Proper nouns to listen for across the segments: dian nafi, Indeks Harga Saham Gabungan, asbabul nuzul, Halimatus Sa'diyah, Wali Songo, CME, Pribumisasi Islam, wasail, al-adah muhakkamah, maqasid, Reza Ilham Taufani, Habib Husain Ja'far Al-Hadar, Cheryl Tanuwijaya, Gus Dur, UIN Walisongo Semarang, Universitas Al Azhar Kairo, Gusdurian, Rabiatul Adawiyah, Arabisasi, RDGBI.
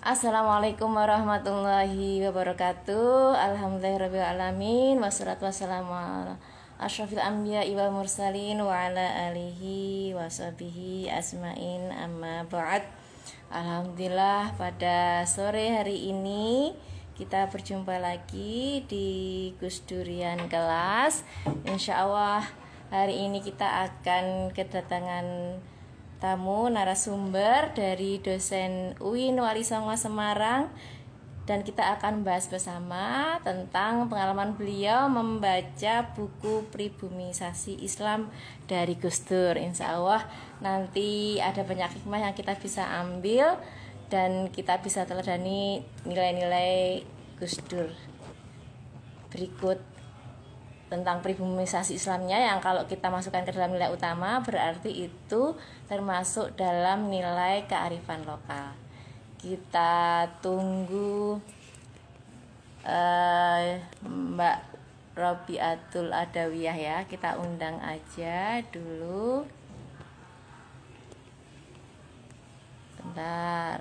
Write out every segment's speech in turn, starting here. Assalamualaikum warahmatullahi wabarakatuh. Alhamdulillahirrabbilalamin. Wassalatu wassalamu ala asyrafil anbiya wal mursalin wa ala alihi wa sahbihi asma'in amma ba'd. Alhamdulillah, pada sore hari ini kita berjumpa lagi di Gusdurian kelas. Insya Allah hari ini kita akan kedatangan tamu narasumber dari dosen UIN Walisongo Semarang, dan kita akan bahas bersama tentang pengalaman beliau membaca buku Pribumisasi Islam dari Gus Dur. Insya Allah nanti ada banyak hikmah yang kita bisa ambil dan kita bisa teladani nilai-nilai Gus Dur. Berikut tentang pribumisasi Islamnya, yang kalau kita masukkan ke dalam nilai utama berarti itu termasuk dalam nilai kearifan lokal. Kita tunggu Mbak Rabiatul Adawiyah ya, kita undang aja dulu. Bentar.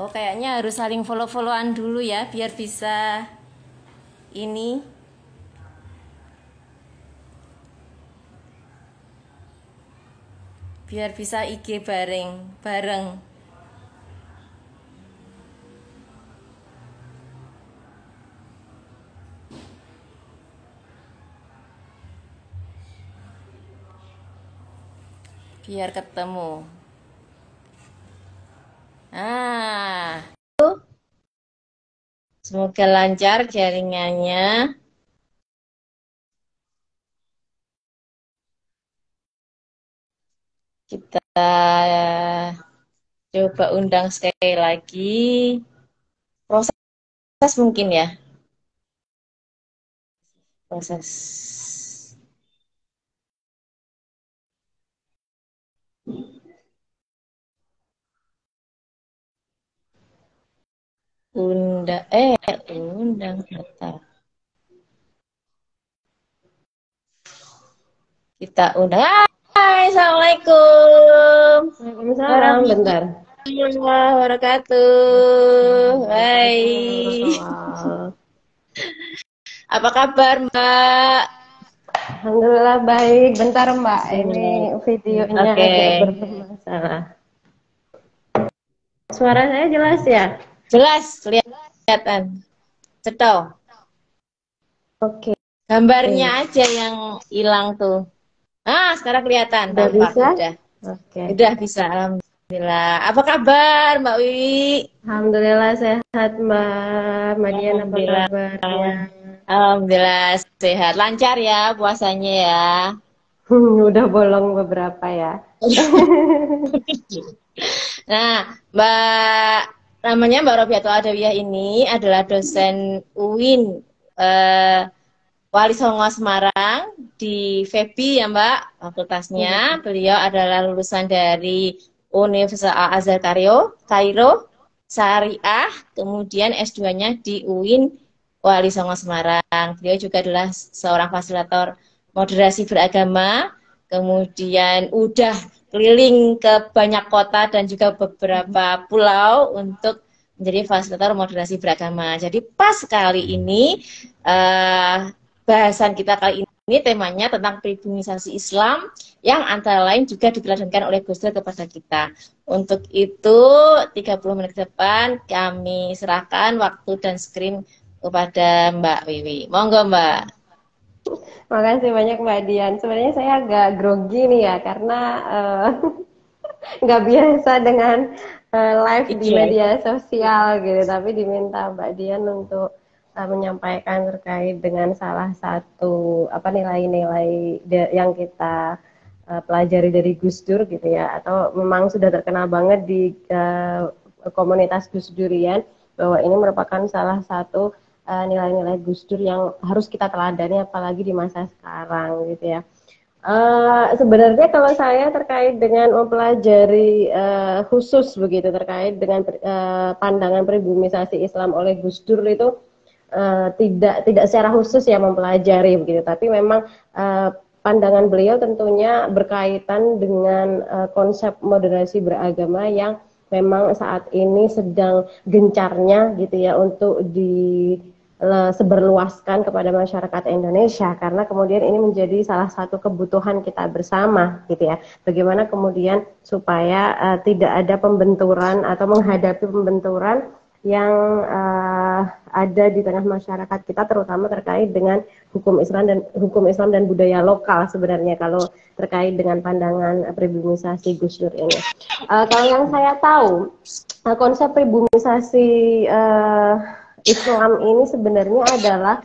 Oh, kayaknya harus saling follow-followan dulu ya biar bisa ini. Biar bisa IG bareng. Biar ketemu. Semoga lancar jaringannya. Kita coba undang sekali lagi. Proses mungkin ya. Proses. Undang bentar. Kita undang. Hai, assalamualaikum. Waalaikumsalam. Bentar. Assalamualaikum wabarakatuh. Hai. Apa kabar, Mbak? Alhamdulillah baik. Bentar, Mbak. Ini videonya agak bermasalah. Suara saya jelas ya? Jelas, kelihatan. Cetol. Oke. Gambarnya aja yang hilang tuh. Ah, sekarang kelihatan. Udah bisa? Udah. Oke. Udah bisa, alhamdulillah. Apa kabar, Mbak Wiwi? Alhamdulillah sehat, Mbak. Mbak Dian, apa kabarnya? Alhamdulillah sehat. Lancar ya puasanya ya? Udah bolong beberapa ya. Nah, Mbak, namanya Mbak Rabiatul Adawiyah ini adalah dosen UIN Walisongo Semarang di FEBI ya, Mbak, fakultasnya. Beliau adalah lulusan dari Universitas Al Azhar Kairo, Syariah, kemudian S2-nya di UIN Walisongo Semarang. Beliau juga adalah seorang fasilitator moderasi beragama, kemudian udah keliling ke banyak kota dan juga beberapa pulau untuk menjadi fasilitator moderasi beragama. Jadi pas kali ini bahasan kita kali ini temanya tentang pribumisasi Islam yang antara lain juga diteladankan oleh Gus Dur kepada kita. Untuk itu 30 menit ke depan kami serahkan waktu dan screen kepada Mbak Wiwi. Monggo, Mbak. Makasih banyak, Mbak Dian. Sebenarnya saya agak grogi nih ya, karena nggak biasa dengan live di media sosial gitu. Tapi diminta Mbak Dian untuk menyampaikan terkait dengan salah satu nilai-nilai yang kita pelajari dari Gus Dur gitu ya. Atau memang sudah terkenal banget di komunitas Gusdurian bahwa ini merupakan salah satu nilai-nilai Gus Dur yang harus kita teladani apalagi di masa sekarang gitu ya. Sebenarnya kalau saya terkait dengan mempelajari khusus begitu terkait dengan pandangan pribumisasi Islam oleh Gus Dur itu tidak secara khusus ya mempelajari begitu, tapi memang pandangan beliau tentunya berkaitan dengan konsep moderasi beragama yang memang saat ini sedang gencarnya gitu ya untuk disebarluaskan kepada masyarakat Indonesia, karena kemudian ini menjadi salah satu kebutuhan kita bersama gitu ya, bagaimana kemudian supaya tidak ada pembenturan atau menghadapi pembenturan yang ada di tengah masyarakat kita, terutama terkait dengan hukum Islam dan budaya lokal sebenarnya kalau terkait dengan pandangan pribumisasi Gus Dur ini. Kalau yang saya tahu konsep pribumisasi Islam ini sebenarnya adalah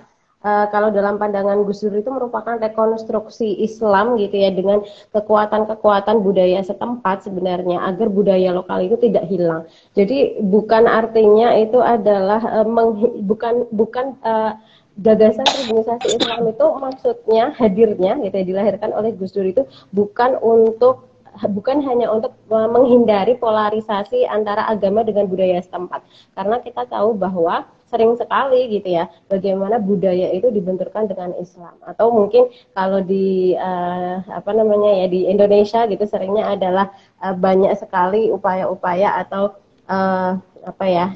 kalau dalam pandangan Gus Dur itu merupakan rekonstruksi Islam gitu ya dengan kekuatan-kekuatan budaya setempat sebenarnya agar budaya lokal itu tidak hilang. Jadi bukan artinya itu adalah gagasan pribumisasi Islam itu maksudnya hadirnya gitu ya, dilahirkan oleh Gus Dur itu bukan hanya untuk menghindari polarisasi antara agama dengan budaya setempat, karena kita tahu bahwa sering sekali gitu ya bagaimana budaya itu dibenturkan dengan Islam, atau mungkin kalau di di Indonesia gitu seringnya adalah banyak sekali upaya-upaya atau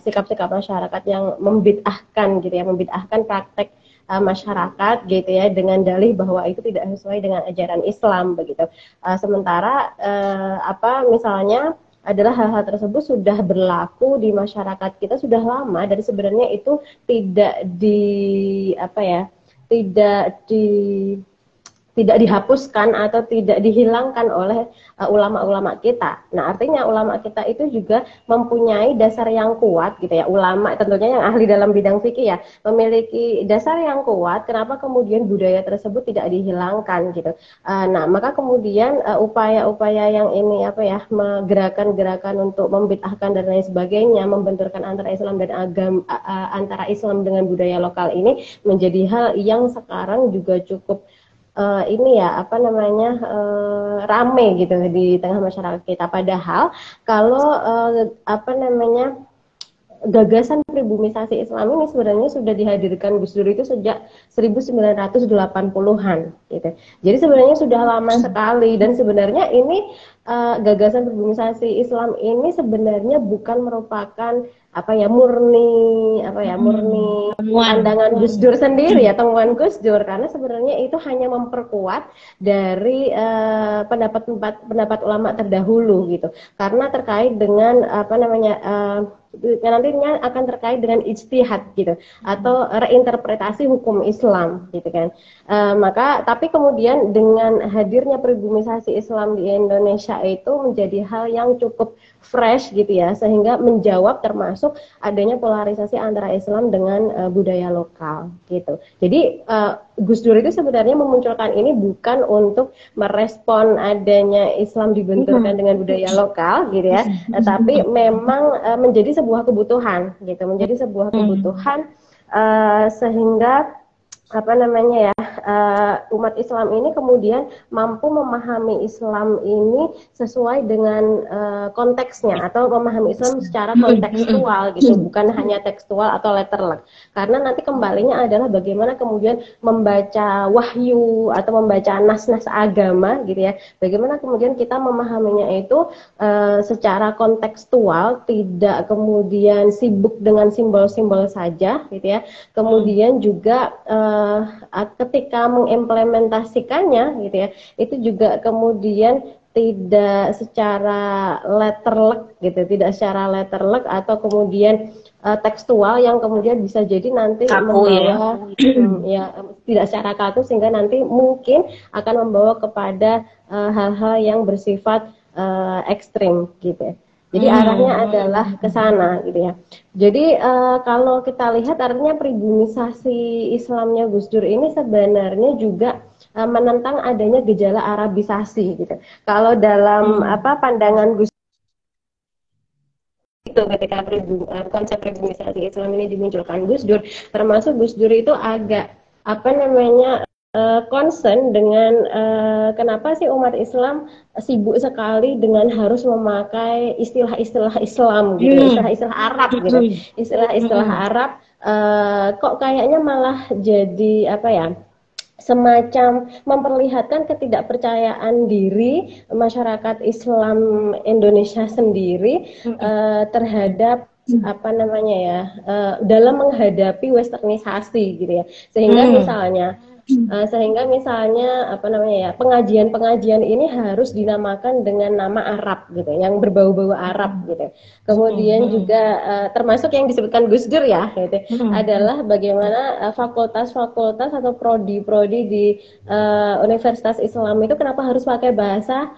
sikap-sikap masyarakat yang membid'ahkan gitu ya, membid'ahkan praktek masyarakat gitu ya dengan dalih bahwa itu tidak sesuai dengan ajaran Islam begitu. Sementara misalnya adalah hal-hal tersebut sudah berlaku di masyarakat kita sudah lama dan sebenarnya itu tidak dihapuskan atau tidak dihilangkan oleh ulama-ulama kita. Nah, artinya ulama kita itu juga mempunyai dasar yang kuat gitu ya. Ulama tentunya yang ahli dalam bidang fikih ya, memiliki dasar yang kuat. Kenapa kemudian budaya tersebut tidak dihilangkan gitu? Maka kemudian upaya-upaya yang ini gerakan-gerakan untuk membid'ahkan dan lain sebagainya, membenturkan antara Islam dan antara Islam dengan budaya lokal ini menjadi hal yang sekarang juga cukup rame gitu di tengah masyarakat kita. Padahal kalau gagasan pribumisasi Islam ini sebenarnya sudah dihadirkan Gus Dur itu sejak 1980-an gitu. Jadi sebenarnya sudah lama sekali dan sebenarnya ini gagasan pribumisasi Islam ini sebenarnya bukan merupakan murni pandangan Gus Dur sendiri ya, temuan Gus Dur, karena sebenarnya itu hanya memperkuat dari pendapat ulama terdahulu gitu, karena terkait dengan nantinya akan terkait dengan ijtihad gitu atau reinterpretasi hukum Islam gitu kan. Tapi kemudian dengan hadirnya pribumisasi Islam di Indonesia itu menjadi hal yang cukup fresh gitu ya, sehingga menjawab termasuk adanya polarisasi antara Islam dengan budaya lokal gitu. Jadi Gus Dur itu sebenarnya memunculkan ini bukan untuk merespon adanya Islam dibenturkan dengan budaya lokal gitu ya, tapi memang menjadi sebuah kebutuhan gitu, menjadi sebuah kebutuhan sehingga umat Islam ini kemudian mampu memahami Islam ini sesuai dengan konteksnya atau memahami Islam secara kontekstual gitu, bukan hanya tekstual atau letterlek. Karena nanti kembalinya adalah bagaimana kemudian membaca wahyu atau membaca nas-nas agama gitu ya. Bagaimana kemudian kita memahaminya itu secara kontekstual, tidak kemudian sibuk dengan simbol-simbol saja gitu ya. Kemudian juga ketika mengimplementasikannya gitu ya, itu juga kemudian tidak secara letterlek gitu, tidak secara letterlek atau kemudian tekstual yang kemudian bisa jadi nanti membawa tidak secara kaku, sehingga nanti mungkin akan membawa kepada hal-hal yang bersifat ekstrim gitu ya. Jadi arahnya adalah ke sana gitu ya. Jadi kalau kita lihat artinya pribumisasi Islamnya Gus Dur ini sebenarnya juga menentang adanya gejala Arabisasi gitu. Kalau dalam pandangan Gus itu ketika konsep pribumisasi Islam ini dimunculkan Gus Dur, termasuk Gus Dur itu agak apa namanya concern dengan kenapa sih umat Islam sibuk sekali dengan harus memakai istilah-istilah Islam gitu, istilah-istilah Arab gitu, istilah-istilah Arab kok kayaknya malah jadi apa ya, semacam memperlihatkan ketidakpercayaan diri masyarakat Islam Indonesia sendiri terhadap apa namanya ya, dalam menghadapi westernisasi gitu ya, sehingga misalnya apa namanya ya, pengajian-pengajian ini harus dinamakan dengan nama Arab gitu, yang berbau-bau Arab gitu. Kemudian juga termasuk yang disebutkan Gus Dur ya gitu, adalah bagaimana fakultas-fakultas atau prodi-prodi di Universitas Islam itu kenapa harus pakai bahasa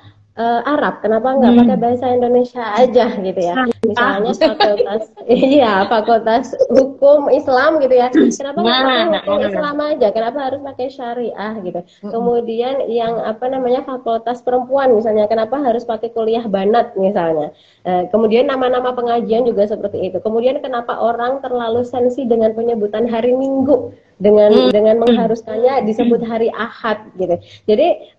Arab, kenapa nggak pakai bahasa Indonesia aja gitu ya? Misalnya fakultas, iya fakultas hukum Islam gitu ya. Kenapa nggak pakai hukum Islam aja? Kenapa harus pakai syariah gitu? Kemudian yang apa namanya fakultas perempuan misalnya, kenapa harus pakai kuliah banat misalnya? Kemudian nama-nama pengajian juga seperti itu. Kemudian kenapa orang terlalu sensi dengan penyebutan hari Minggu? Dengan mengharuskannya disebut hari Ahad gitu. Jadi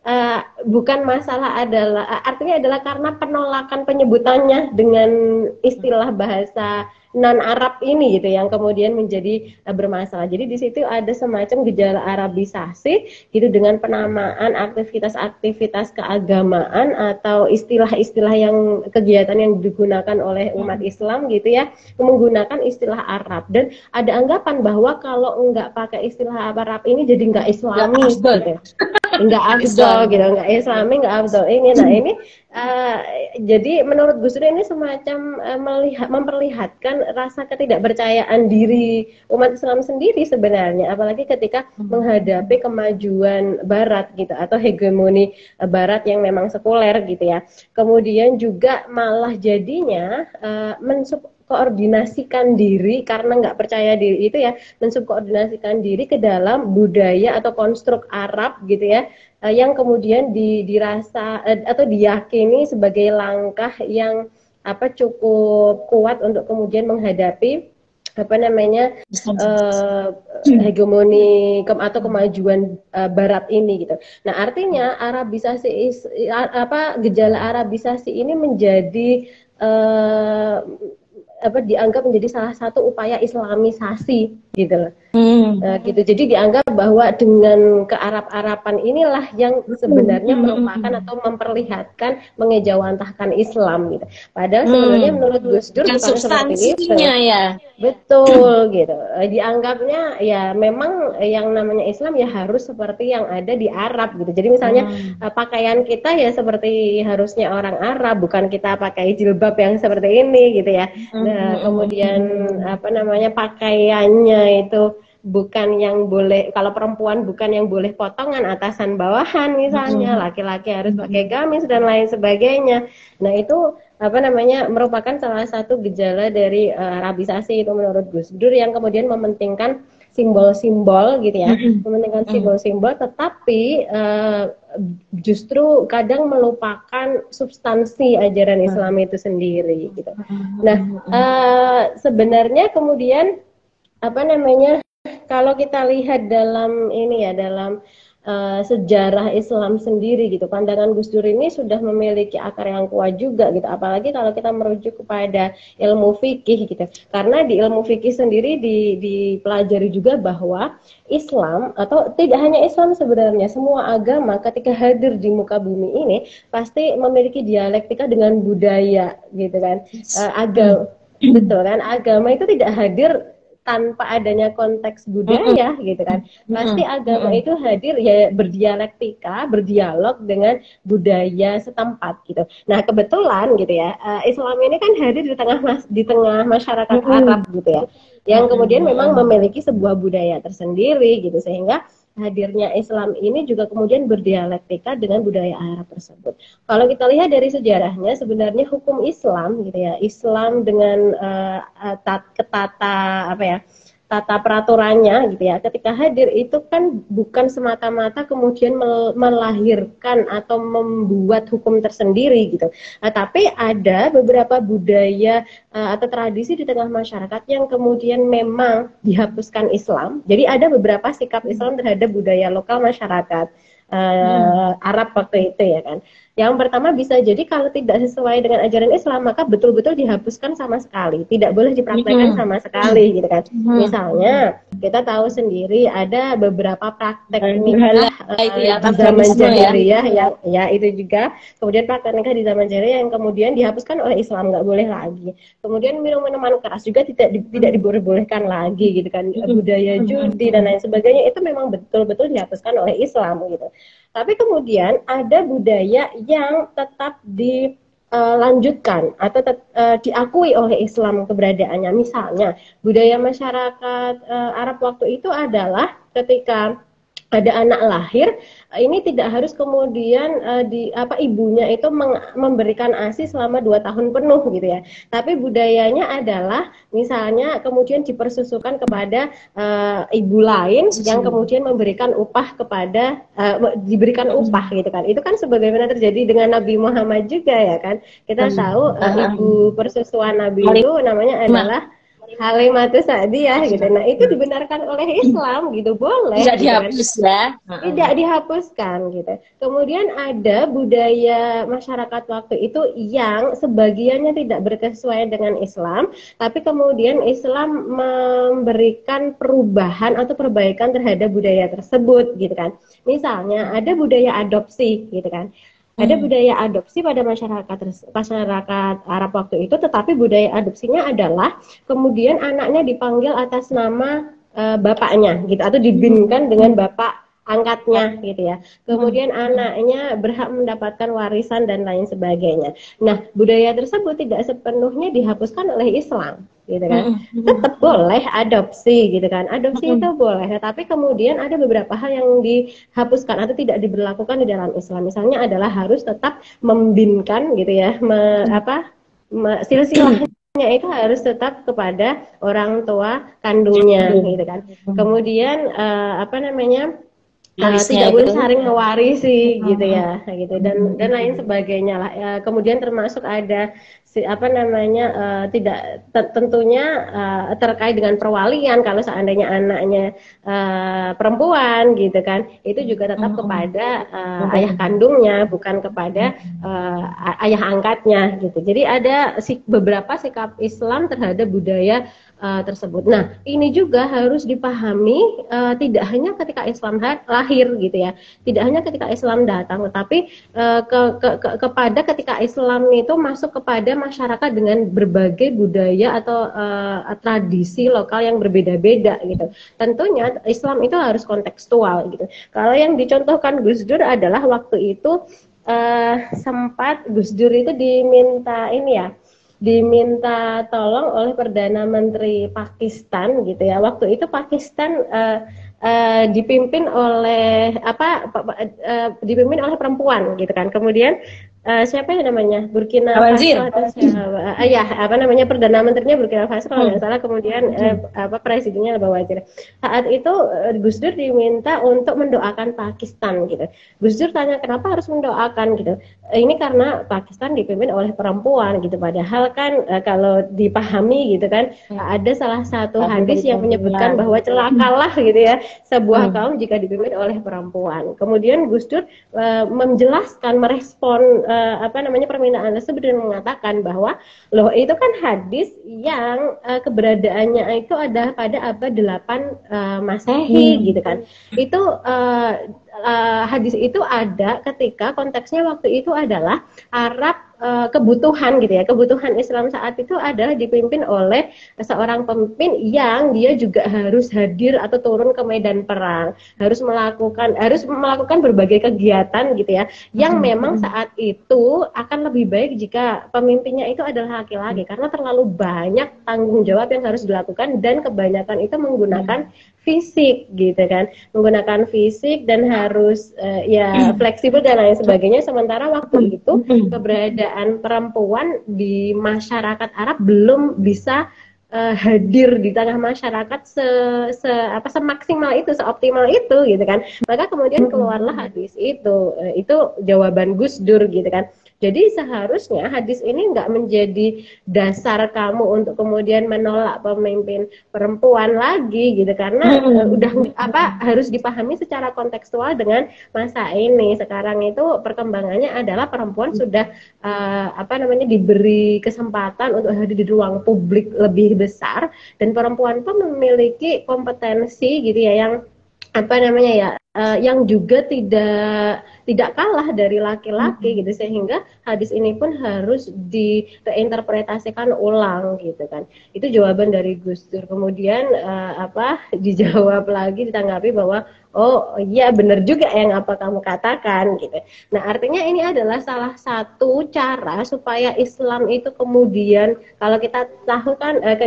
bukan masalah adalah, artinya adalah karena penolakan penyebutannya dengan istilah bahasa non-Arab ini gitu, yang kemudian menjadi bermasalah. Jadi di situ ada semacam gejala Arabisasi gitu, dengan penamaan aktivitas-aktivitas keagamaan atau istilah-istilah yang kegiatan yang digunakan oleh umat Islam gitu ya, menggunakan istilah Arab, dan ada anggapan bahwa kalau nggak pakai istilah Arab ini jadi nggak Islami gitu, nggak afdol gitu, nggak Islami, nggak afdol ini. Nah ini jadi menurut Gus Dur ini semacam memperlihatkan rasa ketidakpercayaan diri umat Islam sendiri sebenarnya, apalagi ketika menghadapi kemajuan Barat gitu, atau hegemoni Barat yang memang sekuler gitu ya. Kemudian juga malah jadinya mensubkoordinasikan diri, karena nggak percaya diri itu ya, mensubkoordinasikan diri ke dalam budaya atau konstruk Arab gitu ya, yang kemudian dirasa atau diyakini sebagai langkah yang apa cukup kuat untuk kemudian menghadapi apa namanya hegemoni atau kemajuan Barat ini gitu. Nah artinya Arabisasi gejala Arabisasi ini menjadi dianggap menjadi salah satu upaya Islamisasi gitu loh. Gitu. Jadi dianggap bahwa dengan kearab-arapan inilah yang sebenarnya merupakan atau memperlihatkan mengejawantahkan Islam gitu. Padahal sebenarnya menurut Gus Dur seperti itu. Ya. Betul gitu. Dianggapnya ya memang yang namanya Islam ya harus seperti yang ada di Arab gitu. Jadi misalnya pakaian kita ya seperti harusnya orang Arab, bukan kita pakai jilbab yang seperti ini gitu ya. Nah, kemudian apa namanya pakaiannya itu bukan yang boleh, kalau perempuan bukan yang boleh potongan atasan bawahan misalnya, laki-laki harus pakai gamis dan lain sebagainya. Nah itu apa namanya merupakan salah satu gejala dari Arabisasi itu menurut Gus Dur, yang kemudian mementingkan simbol-simbol gitu ya, mementingkan simbol-simbol, tetapi justru kadang melupakan substansi ajaran Islam itu sendiri gitu. Nah sebenarnya kemudian apa namanya kalau kita lihat dalam ini ya, dalam sejarah Islam sendiri gitu, pandangan Gus Dur ini sudah memiliki akar yang kuat juga gitu, apalagi kalau kita merujuk kepada ilmu fikih gitu, karena di ilmu fikih sendiri dipelajari juga bahwa Islam, atau tidak hanya Islam sebenarnya, semua agama ketika hadir di muka bumi ini pasti memiliki dialektika dengan budaya gitu kan. Agama itu tidak hadir tanpa adanya konteks budaya gitu kan. Pasti agama itu hadir ya, berdialektika, berdialog dengan budaya setempat gitu. Nah kebetulan gitu ya, Islam ini kan hadir di tengah masyarakat Arab gitu ya, yang kemudian memang memiliki sebuah budaya tersendiri gitu, sehingga hadirnya Islam ini juga kemudian berdialektika dengan budaya Arab tersebut. Kalau kita lihat dari sejarahnya, sebenarnya hukum Islam gitu ya, Islam dengan ketata apa ya, tata peraturannya gitu ya, ketika hadir itu kan bukan semata-mata kemudian melahirkan atau membuat hukum tersendiri gitu, tapi ada beberapa budaya atau tradisi di tengah masyarakat yang kemudian memang dihapuskan Islam. Jadi ada beberapa sikap Islam terhadap budaya lokal masyarakat Arab waktu itu ya kan. Yang pertama bisa jadi kalau tidak sesuai dengan ajaran Islam maka betul-betul dihapuskan sama sekali, tidak boleh dipraktekkan sama sekali gitu kan. Misalnya kita tahu sendiri ada beberapa praktek nikah di zaman jahiliyah ya itu juga, kemudian praktek nikah di zaman jahiliyah yang kemudian dihapuskan oleh Islam, nggak boleh lagi. Kemudian minuman keras juga tidak diperbolehkan lagi gitu kan, budaya judi dan lain sebagainya itu memang betul-betul dihapuskan oleh Islam gitu. Tapi kemudian ada budaya yang tetap dilanjutkan atau diakui oleh Islam keberadaannya. Misalnya budaya masyarakat Arab waktu itu adalah ketika ada anak lahir, ini tidak harus kemudian ibunya itu memberikan ASI selama 2 tahun penuh gitu ya. Tapi budayanya adalah misalnya kemudian dipersusukan kepada ibu lain yang kemudian memberikan upah kepada diberikan upah gitu kan. Itu kan sebagaimana terjadi dengan Nabi Muhammad juga ya kan. Kita tahu ibu persusuan Nabi itu namanya adalah Halimatus Sa'diyah gitu. Nah itu dibenarkan oleh Islam gitu, boleh. Tidak dihapus ya. Tidak dihapuskan gitu. Kemudian ada budaya masyarakat waktu itu yang sebagiannya tidak berkesesuaian dengan Islam, tapi kemudian Islam memberikan perubahan atau perbaikan terhadap budaya tersebut gitu kan. Misalnya ada budaya adopsi gitu kan. Ada budaya adopsi pada masyarakat Arab waktu itu, tetapi budaya adopsinya adalah kemudian anaknya dipanggil atas nama bapaknya gitu, atau dibinkan dengan bapak angkatnya gitu ya. Kemudian anaknya berhak mendapatkan warisan dan lain sebagainya. Nah, budaya tersebut tidak sepenuhnya dihapuskan oleh Islam gitu kan. Tetap boleh adopsi gitu kan. Adopsi itu boleh, tetapi kemudian ada beberapa hal yang dihapuskan atau tidak diberlakukan di dalam Islam. Misalnya adalah harus tetap membinkan gitu ya, silsilahnya itu harus tetap kepada orang tua kandungnya gitu kan. Kemudian tidak boleh saling mewarisi gitu ya, gitu dan lain sebagainya lah. Kemudian termasuk ada terkait dengan perwalian kalau seandainya anaknya perempuan gitu kan, itu juga tetap kepada ayah kandungnya, bukan kepada ayah angkatnya gitu. Jadi ada beberapa sikap Islam terhadap budaya tersebut. Nah, ini juga harus dipahami tidak hanya ketika Islam lahir gitu ya, tidak hanya ketika Islam datang, tetapi kepada ketika Islam itu masuk kepada masyarakat dengan berbagai budaya atau tradisi lokal yang berbeda-beda gitu. Tentunya Islam itu harus kontekstual gitu. Kalau yang dicontohkan Gus Dur adalah waktu itu sempat Gus Dur itu diminta tolong oleh Perdana Menteri Pakistan gitu ya. Waktu itu Pakistan dipimpin oleh dipimpin oleh perempuan gitu kan. Kemudian siapa yang namanya Burkina Faso atau perdana menterinya Burkina Faso kalau tidak salah, kemudian presidennya Bawazir. Saat itu Gus Dur diminta untuk mendoakan Pakistan gitu. Gus Dur tanya kenapa harus mendoakan gitu. Ini karena Pakistan dipimpin oleh perempuan gitu. Padahal kan kalau dipahami gitu kan ada salah satu hadis yang menyebutkan bahwa celakalah gitu ya sebuah kaum jika dipimpin oleh perempuan. Kemudian Gus Dur menjelaskan, merespon permintaan tersebut dan mengatakan bahwa loh itu kan hadis yang keberadaannya itu ada pada abad 8 Masehi gitu kan. Itu hadis itu ada ketika konteksnya waktu itu adalah Arab, kebutuhan gitu ya, kebutuhan Islam saat itu adalah dipimpin oleh seorang pemimpin yang dia juga harus hadir atau turun ke medan perang, harus melakukan berbagai kegiatan gitu ya, yang memang saat itu akan lebih baik jika pemimpinnya itu adalah laki-laki, karena terlalu banyak tanggung jawab yang harus dilakukan dan kebanyakan itu menggunakan fisik gitu kan, menggunakan fisik dan harus fleksibel dan lain sebagainya. Sementara waktu itu keberadaan perempuan di masyarakat Arab belum bisa hadir di tengah masyarakat semaksimal itu, seoptimal itu gitu kan. Maka kemudian keluarlah hadis itu jawaban Gus Dur gitu kan. Jadi seharusnya hadis ini nggak menjadi dasar kamu untuk kemudian menolak pemimpin perempuan lagi gitu, karena udah harus dipahami secara kontekstual dengan masa ini. Sekarang itu perkembangannya adalah perempuan sudah diberi kesempatan untuk hadir di ruang publik lebih besar, dan perempuan pun memiliki kompetensi gitu ya yang yang juga tidak kalah dari laki-laki gitu, sehingga hadis ini pun harus direinterpretasikan ulang gitu kan. Itu jawaban dari Gus Dur. Kemudian dijawab lagi, ditanggapi bahwa oh iya benar juga yang apa kamu katakan gitu. Nah artinya ini adalah salah satu cara supaya Islam itu kemudian, kalau kita tahu kan ada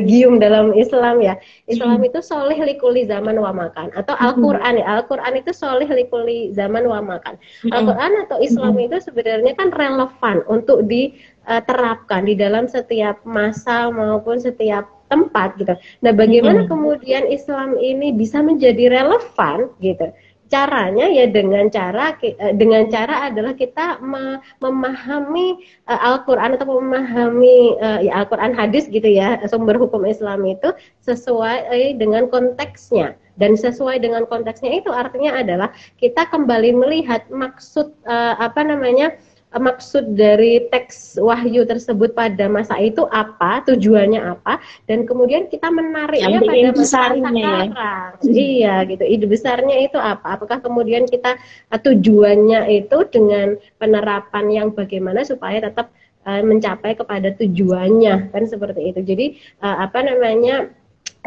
gium dalam Islam ya. Islam itu soleh likuli zaman wa makan, atau Al-Quran ya. Al-Quran itu soleh likuli zaman wa makan. Al-Quran atau Islam itu sebenarnya kan relevan untuk diterapkan di dalam setiap masa maupun setiap tempat gitu. Nah, bagaimana kemudian Islam ini bisa menjadi relevan gitu? Caranya ya dengan cara adalah kita memahami Al-Qur'an atau memahami Al-Qur'an hadis gitu ya, sumber hukum Islam itu sesuai dengan konteksnya. Dan sesuai dengan konteksnya itu artinya adalah kita kembali melihat maksud maksud dari teks wahyu tersebut pada masa itu apa, tujuannya apa, dan kemudian kita menariknya pada masa sekarang ya. Iya gitu, ide besarnya itu apa, apakah kemudian kita tujuannya itu dengan penerapan yang bagaimana supaya tetap mencapai kepada tujuannya kan, seperti itu. Jadi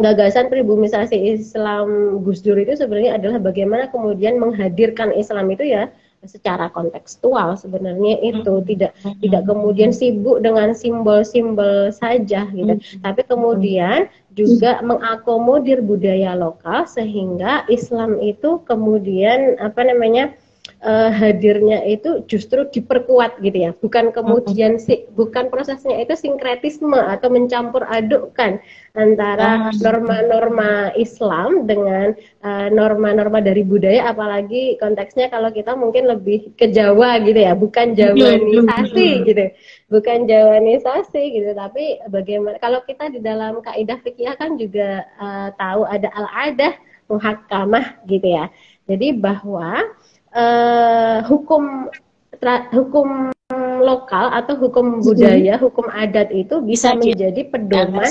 gagasan pribumisasi Islam Gus Dur itu sebenarnya adalah bagaimana kemudian menghadirkan Islam itu ya secara kontekstual sebenarnya itu, tidak kemudian sibuk dengan simbol-simbol saja gitu, tapi kemudian juga mengakomodir budaya lokal sehingga Islam itu kemudian hadirnya itu justru diperkuat gitu ya, bukan prosesnya itu sinkretisme atau mencampur adukkan antara norma-norma Islam dengan norma-norma dari budaya, apalagi konteksnya kalau kita mungkin lebih ke Jawa gitu ya, bukan Jawanisasi gitu, tapi bagaimana kalau kita di dalam kaidah fikih kan juga tahu ada al-adah muhakkamah gitu ya, jadi bahwa hukum lokal atau hukum budaya, hukum adat itu bisa menjadi pedoman,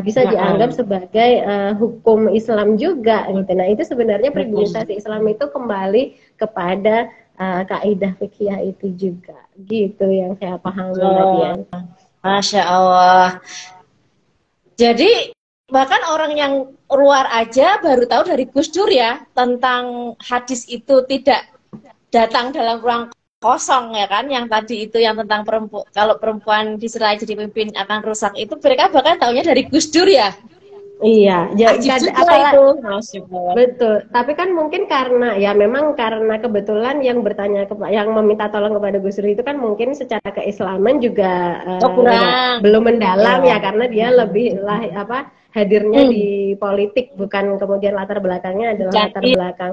bisa dianggap sebagai hukum Islam juga gitu. Nah itu sebenarnya pribumisasi Islam itu kembali kepada kaidah fikih itu juga gitu yang saya pahami ya. Masya Allah. Jadi bahkan orang yang luar aja baru tahu dari Gus Dur ya tentang hadis itu tidak datang dalam ruang kosong ya kan, yang tadi itu yang tentang perempuan, kalau perempuan disela jadi pemimpin akan rusak, itu mereka bahkan tahunya dari Gus Dur ya. Iya, jadi betul. Tapi kan mungkin karena ya memang karena kebetulan yang meminta tolong kepada Gus Dur itu kan mungkin secara keislaman juga belum mendalam ya, karena dia lebih hadirnya di politik, bukan kemudian latar belakangnya adalah latar belakang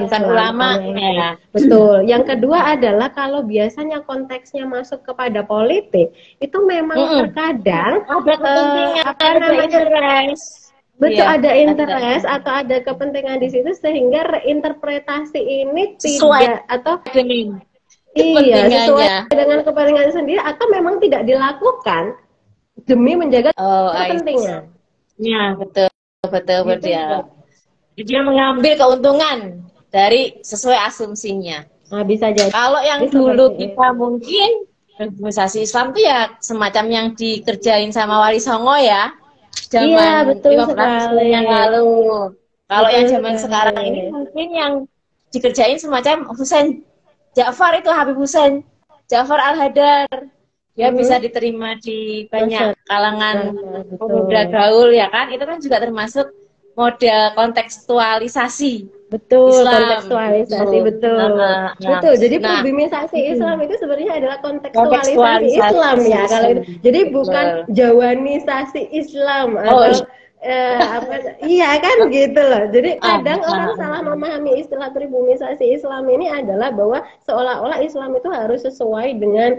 bukan ulama ya. Betul. Yang kedua adalah kalau biasanya konteksnya masuk kepada politik itu memang terkadang betul ya, ada interest atau ada kepentingan di situ sehingga interpretasi ini tidak sesuai dengan kepentingan sendiri atau memang tidak dilakukan demi menjaga kepentingan. Ya betul gitu, ya. Dia mengambil keuntungan dari sesuai asumsinya. Nah, bisa jadi. Kalau yang dulu kita mungkin pribumisasi Islam tuh ya semacam yang dikerjain sama Wali Songo ya. Iya, betul sekali. Yang lalu. Kalau yang zaman sekarang ini mungkin yang dikerjain semacam Husain Ja'far itu, Habib Husain Ja'far Al-Hadar. Ya bisa diterima di banyak kalangan pemuda gaul ya kan, itu kan juga termasuk model kontekstualisasi. Betul, Islam. Kontekstualisasi, betul. Betul. Jadi pribumisasi Islam itu sebenarnya adalah kontekstualisasi Islam ya. Kalau itu. Jadi bukan jawanisasi Islam atau iya kan gitu loh. Jadi kadang orang salah memahami istilah pribumisasi Islam ini adalah bahwa seolah-olah Islam itu harus sesuai dengan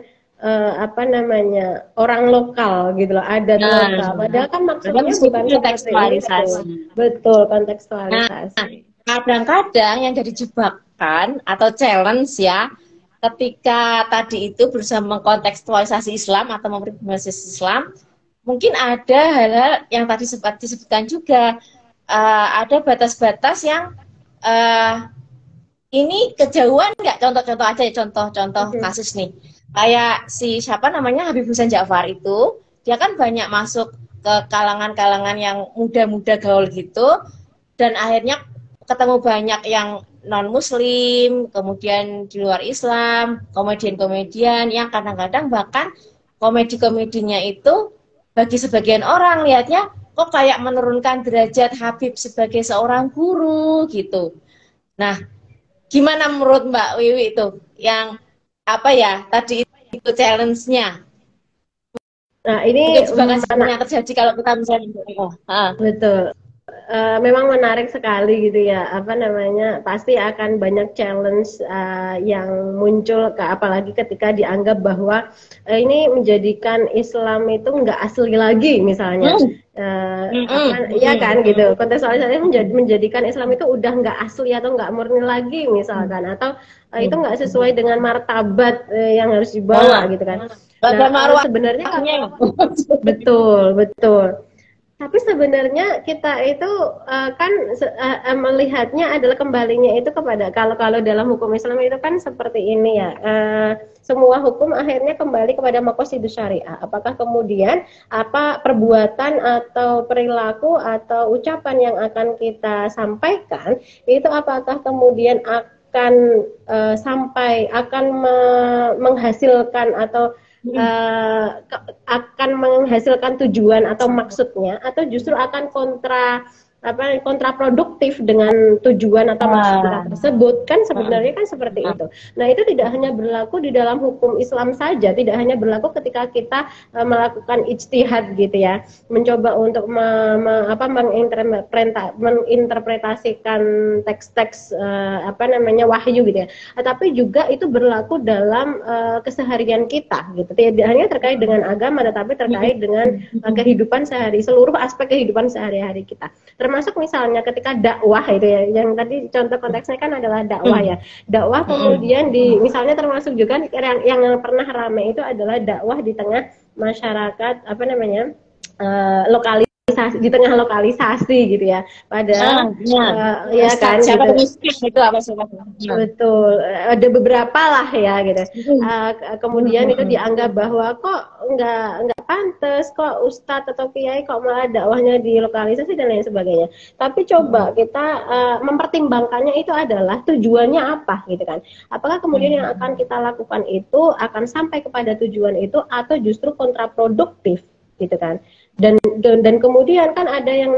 apa namanya orang lokal gitu loh, adat lokal. Padahal kan maksudnya bukan kontekstualisasi. Betul, kontekstualisasi. Kadang-kadang yang jadi jebakan atau challenge ya, ketika tadi itu berusaha mengkontekstualisasi Islam atau mempribumisasi Islam, mungkin ada hal-hal yang tadi sempat disebutkan juga, ada batas-batas yang ini kejauhan nggak, contoh-contoh aja ya, contoh-contoh kasus nih. Kayak si siapa namanya Habib Husain Ja'far itu, dia kan banyak masuk ke kalangan-kalangan yang muda-muda gaul gitu, dan akhirnya ketemu banyak yang non-muslim, kemudian di luar Islam, komedian-komedian yang kadang-kadang bahkan komedi-komedinya itu bagi sebagian orang lihatnya kok kayak menurunkan derajat Habib sebagai seorang guru gitu. Nah, gimana menurut Mbak Wiwi itu yang apa ya tadi itu challenge-nya? Nah, ini sebagai yang terjadi kalau kita misalnya betul. Memang menarik sekali gitu ya, apa namanya, pasti akan banyak challenge yang muncul, apalagi ketika dianggap bahwa ini menjadikan Islam itu nggak asli lagi misalnya. Ya kan gitu, kontekstualisasi menjadikan Islam itu udah nggak asli atau nggak murni lagi misalkan, atau itu nggak sesuai dengan martabat yang harus dibawa gitu kan. Nah, sebenarnya betul. Tapi sebenarnya kita itu melihatnya adalah kembalinya itu kepada, kalau dalam hukum Islam itu kan seperti ini ya, semua hukum akhirnya kembali kepada maqasidus syariah. Apakah kemudian apa perbuatan atau perilaku atau ucapan yang akan kita sampaikan itu apakah kemudian akan menghasilkan atau akan menghasilkan tujuan atau maksudnya, atau justru akan kontraproduktif dengan tujuan atau maksud tersebut, kan sebenarnya kan seperti itu. Nah, itu tidak hanya berlaku di dalam hukum Islam saja, tidak hanya berlaku ketika kita melakukan ijtihad gitu ya, mencoba untuk menginterpretasikan teks-teks wahyu gitu ya, tapi juga itu berlaku dalam keseharian kita gitu, tidak hanya terkait dengan agama tetapi terkait dengan kehidupan sehari, seluruh aspek kehidupan sehari-hari kita, termasuk misalnya ketika dakwah itu ya, yang tadi contoh konteksnya kan adalah dakwah ya, dakwah kemudian di misalnya termasuk juga yang pernah ramai itu adalah dakwah di tengah masyarakat lokalisasi gitu ya, padahal ya kan siapa itu apa betul, ada beberapa lah ya gitu, kemudian itu dianggap bahwa kok nggak pantas, kok ustadz atau kiai kok malah dakwahnya di lokalisasi dan lain sebagainya. Tapi coba kita mempertimbangkannya itu adalah tujuannya apa gitu kan, apakah kemudian yang akan kita lakukan itu akan sampai kepada tujuan itu atau justru kontraproduktif gitu kan. Dan kemudian kan ada yang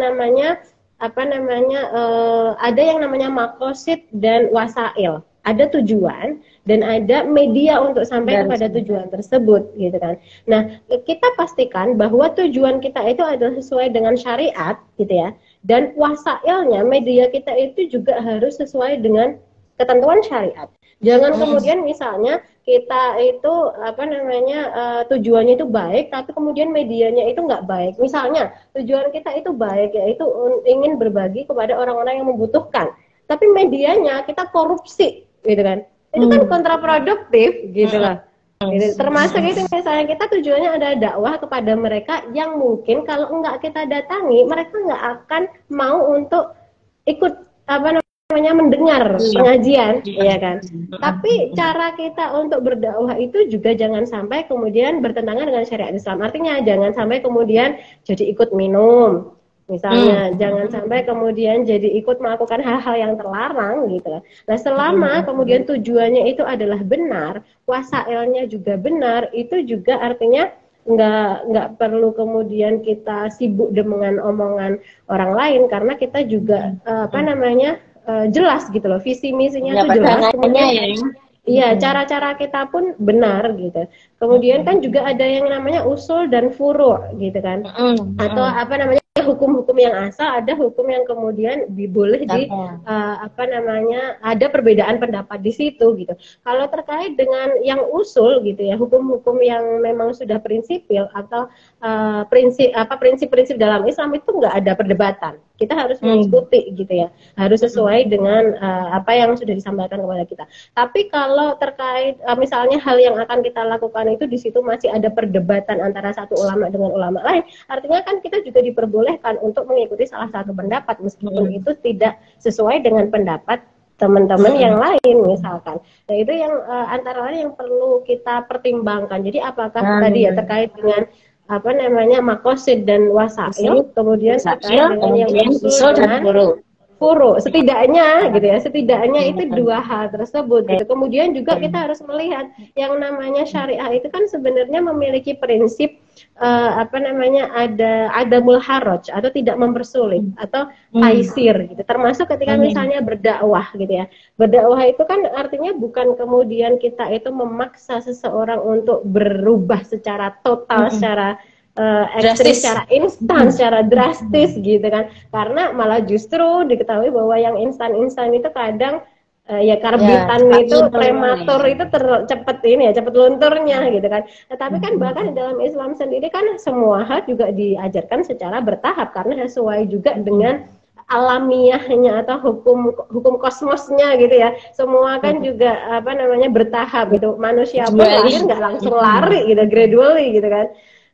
namanya maqasid dan wasail, ada tujuan dan ada media untuk sampai kepada tujuan tersebut gitu kan. Nah, kita pastikan bahwa tujuan kita itu adalah sesuai dengan syariat gitu ya, dan wasailnya, media kita itu juga harus sesuai dengan ketentuan syariat. Jangan kemudian misalnya kita itu tujuannya itu baik tapi kemudian medianya itu nggak baik. Misalnya tujuan kita itu baik yaitu ingin berbagi kepada orang-orang yang membutuhkan, tapi medianya kita korupsi gitu kan. Itu kan kontraproduktif gitu lah. Termasuk itu misalnya kita tujuannya ada dakwah kepada mereka yang mungkin kalau nggak kita datangi mereka nggak akan mau untuk ikut mendengar pengajian, ya kan. Tapi cara kita untuk berdakwah itu juga jangan sampai kemudian bertentangan dengan syariat Islam. Artinya jangan sampai kemudian jadi ikut minum, misalnya. Jangan sampai kemudian jadi ikut melakukan hal-hal yang terlarang gitu. Nah, selama kemudian tujuannya itu adalah benar, wasailnya juga benar, itu juga artinya nggak perlu kemudian kita sibuk dengan omongan orang lain, karena kita juga jelas gitu loh, visi misinya tuh jelas, iya, cara-cara kita pun benar gitu. Kemudian kan juga ada yang namanya usul dan furu gitu kan, atau apa namanya hukum-hukum yang asal, ada hukum yang kemudian boleh di ada perbedaan pendapat di situ gitu. Kalau terkait dengan yang usul gitu ya, hukum-hukum yang memang sudah prinsipil atau prinsip-prinsip dalam Islam itu nggak ada perdebatan. Kita harus mengikuti gitu ya, harus sesuai dengan apa yang sudah disampaikan kepada kita. Tapi kalau terkait misalnya hal yang akan kita lakukan itu di situ masih ada perdebatan antara satu ulama dengan ulama lain, artinya kan kita juga diperbolehkan untuk mengikuti salah satu pendapat meskipun itu tidak sesuai dengan pendapat teman-teman yang lain misalkan. Nah itu yang antara lain yang perlu kita pertimbangkan. Jadi apakah tadi ya terkait dengan apa namanya makosid dan wasail, kemudian yang usul dan furu, setidaknya gitu ya, setidaknya itu dua hal tersebut gitu. Kemudian juga kita harus melihat yang namanya syariah itu kan sebenarnya memiliki prinsip ada mulharaj atau tidak mempersulit atau taisir gitu, termasuk ketika misalnya berdakwah gitu ya. Berdakwah itu kan artinya bukan kemudian kita itu memaksa seseorang untuk berubah secara total, secara ekstrim, secara instan, secara drastis gitu kan, karena malah justru diketahui bahwa yang instan-instan itu kadang karbitan ya, itu prematur itu tercepat cepat lunturnya gitu kan. Tetapi kan bahkan dalam Islam sendiri kan semua hal juga diajarkan secara bertahap karena sesuai juga dengan alamiahnya atau hukum kosmosnya gitu ya. Semua kan juga apa namanya bertahap gitu. Manusia pun lahir nggak langsung lari gitu, gradually gitu kan.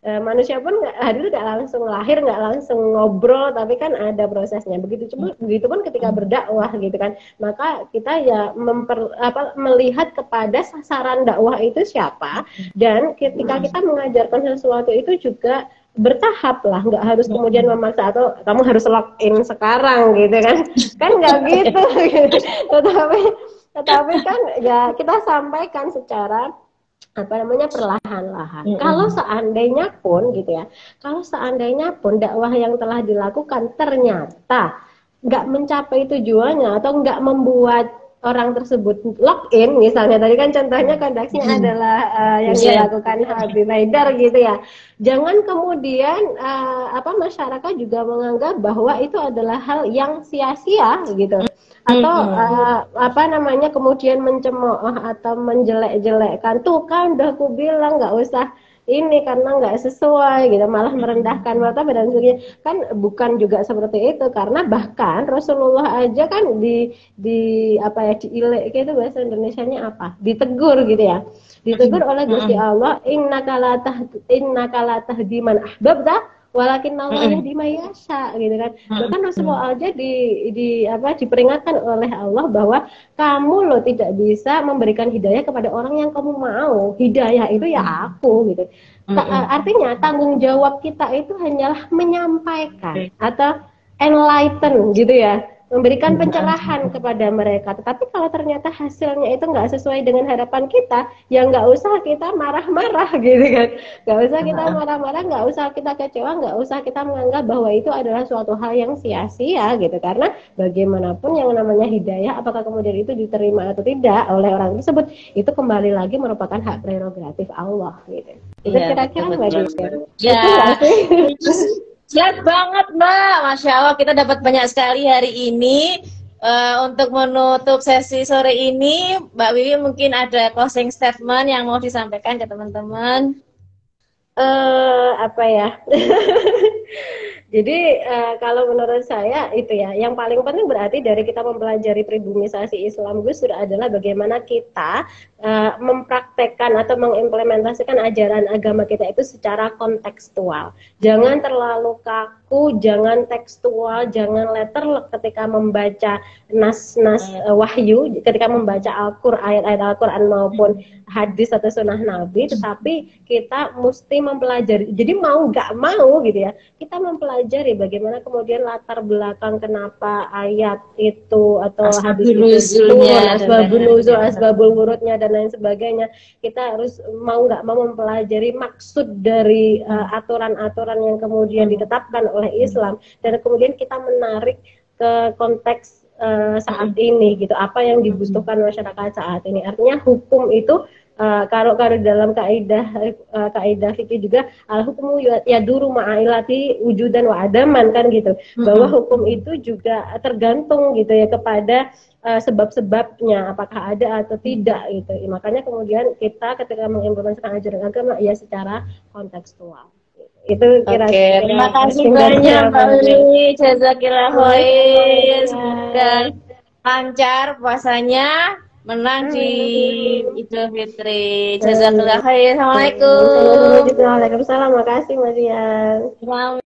Manusia pun nggak langsung lahir, nggak langsung ngobrol, tapi kan ada prosesnya. Begitu pun ketika berdakwah gitu kan, maka kita ya melihat kepada sasaran dakwah itu siapa, dan ketika kita mengajarkan sesuatu itu juga bertahap lah, nggak harus kemudian memaksa atau kamu harus login sekarang gitu kan, nggak gitu, gitu. Tetapi kan ya kita sampaikan secara perlahan-lahan. Kalau seandainya pun gitu ya, dakwah yang telah dilakukan ternyata nggak mencapai tujuannya atau nggak membuat orang tersebut login, misalnya tadi kan contohnya kondaksinya adalah yang dilakukan Habib Haidar gitu ya. Jangan kemudian masyarakat juga menganggap bahwa itu adalah hal yang sia-sia gitu. Atau kemudian mencemooh atau menjelek-jelekkan, tuh kan udah aku bilang nggak usah ini karena nggak sesuai gitu, malah merendahkan martabat dan sebagainya. Kan bukan juga seperti itu, karena bahkan Rasulullah aja kan diilek gitu, bahasa Indonesianya apa, ditegur gitu ya, ditegur oleh Gusti Allah, innaka la tahdi man ahbabta walakin Allah yahdi man yasha gitu kan. Bahkan Rasulullah aja diperingatkan oleh Allah bahwa kamu loh tidak bisa memberikan hidayah kepada orang yang kamu mau, hidayah itu ya aku gitu. Artinya tanggung jawab kita itu hanyalah menyampaikan atau enlighten gitu ya, memberikan pencerahan kepada mereka. Tetapi kalau ternyata hasilnya itu nggak sesuai dengan harapan kita, ya nggak usah kita marah-marah gitu kan, nggak usah kita marah-marah, nggak usah kita kecewa, nggak usah kita menganggap bahwa itu adalah suatu hal yang sia-sia gitu. Karena bagaimanapun yang namanya hidayah, apakah kemudian itu diterima atau tidak oleh orang tersebut, itu kembali lagi merupakan hak prerogatif Allah gitu. Itu kira-kira Mbak Dika, itu sih siap banget Mbak, Masya Allah, kita dapat banyak sekali hari ini. Untuk menutup sesi sore ini, Mbak Wiwi mungkin ada closing statement yang mau disampaikan ke teman-teman. Jadi kalau menurut saya itu ya, yang paling penting berarti dari kita mempelajari pribumisasi Islam Gus Dur adalah bagaimana kita mempraktekkan atau mengimplementasikan ajaran agama kita itu secara kontekstual. Jangan terlalu kaku, jangan tekstual, jangan letterlock ketika membaca nas-nas wahyu, ketika membaca Al-Qur'an, ayat-ayat Al-Qur'an maupun hadis atau sunnah Nabi, tetapi kita mesti mempelajari. Jadi mau gak mau gitu ya, kita mempelajari bagaimana kemudian latar belakang kenapa ayat itu atau hadis itu, asbabul nuzul, asbabul wurudnya, dan lain sebagainya. Kita harus mau nggak mau mempelajari maksud dari aturan-aturan yang kemudian ditetapkan oleh Islam, dan kemudian kita menarik ke konteks saat ini gitu, apa yang dibutuhkan masyarakat saat ini. Artinya hukum itu kalau dalam kaidah fikih juga al-hukum ya duru ma'ailati wujudan wa adaman kan gitu, bahwa hukum itu juga tergantung gitu ya kepada sebab-sebabnya, apakah ada atau tidak gitu. Makanya kemudian kita ketika mengimplementasikan ajaran agama ya secara kontekstual. Itu kira-kira. Okay. Terima kasih banyak Mbak Lili, jazakillah khair. Semoga lancar puasanya, menang di Idul Fitri. Jazakillah khair. Assalamualaikum. Waalaikumsalam. Terima kasih Mbak Rian.